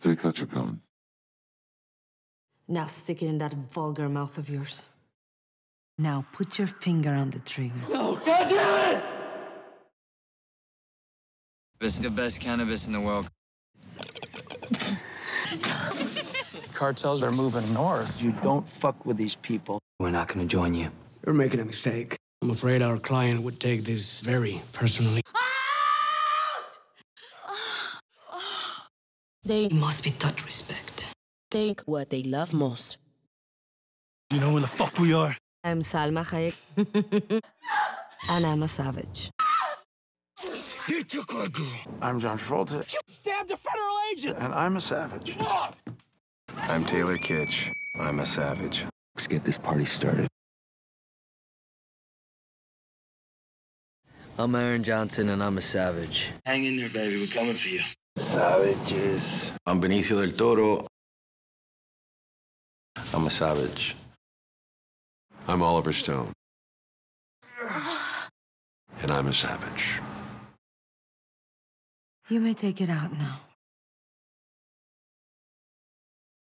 They got your gun. Now stick it in that vulgar mouth of yours. Now put your finger on the trigger. No, God damn it! This is the best cannabis in the world. Cartels are moving north. You don't fuck with these people. We're not gonna join you. You're making a mistake. I'm afraid our client would take this very personally. They must be taught respect. Take what they love most. You know where the fuck we are? I'm Salma Hayek. And I'm a savage. You took our girl. I'm John Travolta. You stabbed a federal agent. And I'm a savage. What? I'm Taylor Kitsch. I'm a savage. Let's get this party started. I'm Aaron Johnson, and I'm a savage. Hang in there, baby. We're coming for you. Savages. I'm Benicio del Toro. I'm a savage. I'm Oliver Stone. And I'm a savage. You may take it out now.